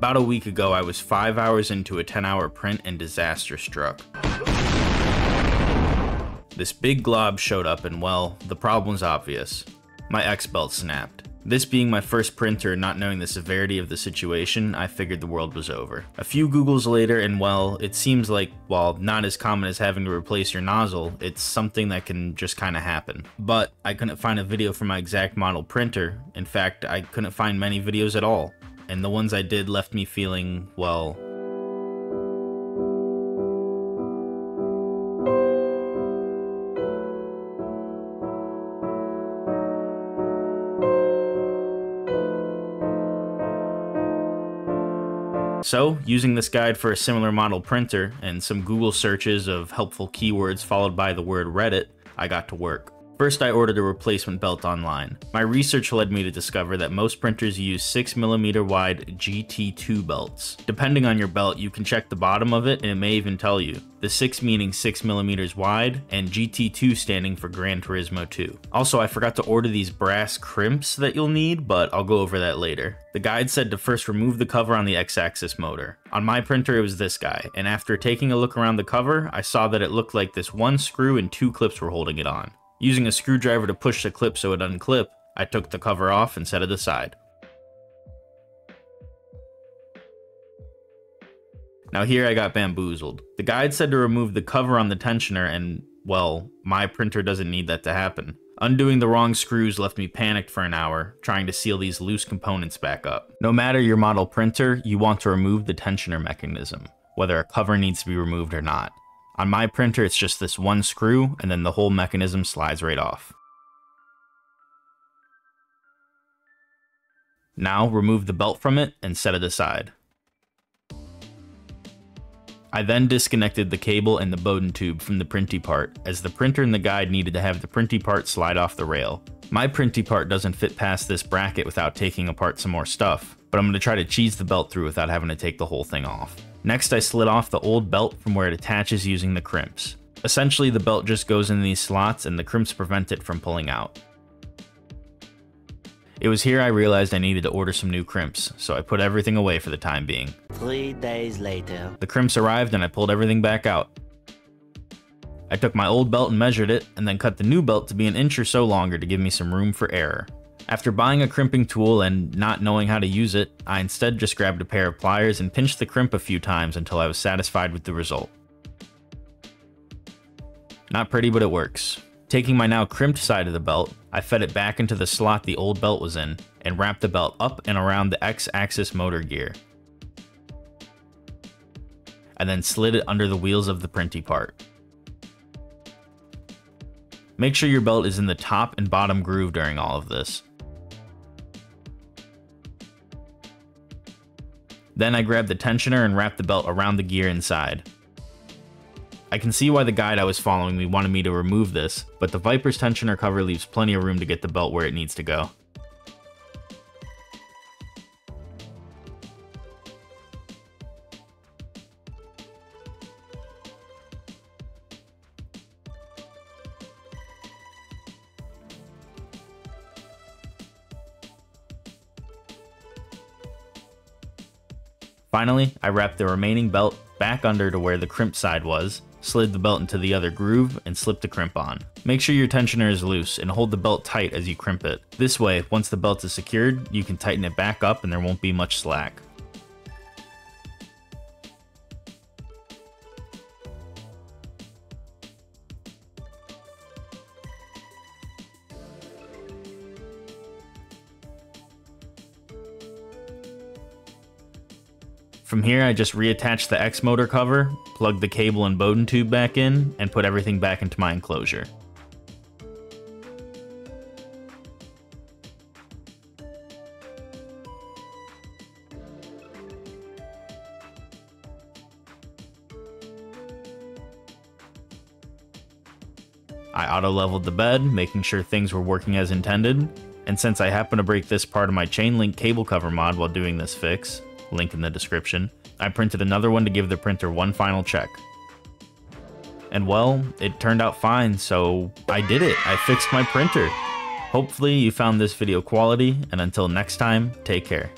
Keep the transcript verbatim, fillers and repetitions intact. About a week ago, I was five hours into a ten hour print and disaster struck. This big glob showed up and, well, the problem's obvious. My X-Belt snapped. This being my first printer and not knowing the severity of the situation, I figured the world was over. A few Googles later and, well, it seems like, while not as common as having to replace your nozzle, it's something that can just kinda happen. But I couldn't find a video for my exact model printer. In fact, I couldn't find many videos at all. And the ones I did left me feeling, well... So, using this guide for a similar model printer, and some Google searches of helpful keywords followed by the word Reddit, I got to work. First, I ordered a replacement belt online. My research led me to discover that most printers use six millimeter wide G T two belts. Depending on your belt, you can check the bottom of it and it may even tell you. The six meaning six millimeter wide, and G T two standing for Gran Turismo two. Also, I forgot to order these brass crimps that you'll need, but I'll go over that later. The guide said to first remove the cover on the X axis motor. On my printer, it was this guy, and after taking a look around the cover, I saw that it looked like this one screw and two clips were holding it on. Using a screwdriver to push the clip so it unclipped, I took the cover off and set it aside. Now here I got bamboozled. The guide said to remove the cover on the tensioner and, well, my printer doesn't need that to happen. Undoing the wrong screws left me panicked for an hour, trying to seal these loose components back up. No matter your model printer, you want to remove the tensioner mechanism, whether a cover needs to be removed or not. On my printer, it's just this one screw, and then the whole mechanism slides right off. Now, remove the belt from it and set it aside. I then disconnected the cable and the Bowden tube from the printy part, as the printer and the guide needed to have the printy part slide off the rail. My printy part doesn't fit past this bracket without taking apart some more stuff, but I'm going to try to cheese the belt through without having to take the whole thing off. Next, I slid off the old belt from where it attaches using the crimps. Essentially, the belt just goes in these slots and the crimps prevent it from pulling out. It was here I realized I needed to order some new crimps, so I put everything away for the time being. Three days later. The crimps arrived and I pulled everything back out. I took my old belt and measured it, and then cut the new belt to be an inch or so longer to give me some room for error. After buying a crimping tool and not knowing how to use it, I instead just grabbed a pair of pliers and pinched the crimp a few times until I was satisfied with the result. Not pretty, but it works. Taking my now crimped side of the belt, I fed it back into the slot the old belt was in, and wrapped the belt up and around the X axis motor gear, and then slid it under the wheels of the printy part. Make sure your belt is in the top and bottom groove during all of this. Then I grabbed the tensioner and wrapped the belt around the gear inside. I can see why the guide I was following me wanted me to remove this, but the Viper's tensioner cover leaves plenty of room to get the belt where it needs to go. Finally, I wrapped the remaining belt back under to where the crimp side was, slid the belt into the other groove, and slipped the crimp on. Make sure your tensioner is loose and hold the belt tight as you crimp it. This way, once the belt is secured, you can tighten it back up and there won't be much slack. From here, I just reattached the X motor cover, plugged the cable and Bowden tube back in, and put everything back into my enclosure. I auto-leveled the bed, making sure things were working as intended, and since I happened to break this part of my chain link cable cover mod while doing this fix, link in the description, I printed another one to give the printer one final check. And well, it turned out fine, so I did it. I fixed my printer. Hopefully you found this video quality, and until next time, take care.